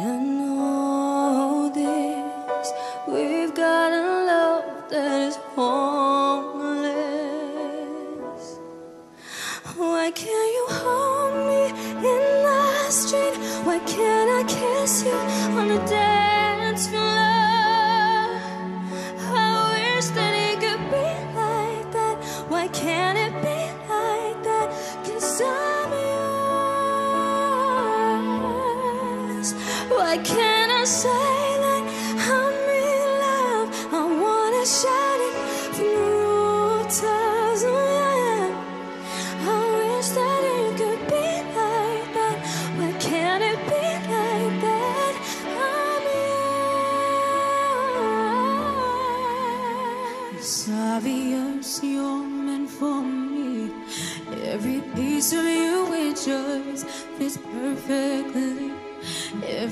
And all this, we've got a love that is homeless. Why can't you hold me in the street? Why can't I kiss you on the dance floor? I wish that it could be like that. Why can't it be like that? 'Cause I'm yours. Why can't I say that I'm in love? I wanna shout it from the rooftops. I wish that it could be like that. Why can't it be like that? I'm yours. It's obvious you're meant for me. Every piece of you is yours, fits perfectly. If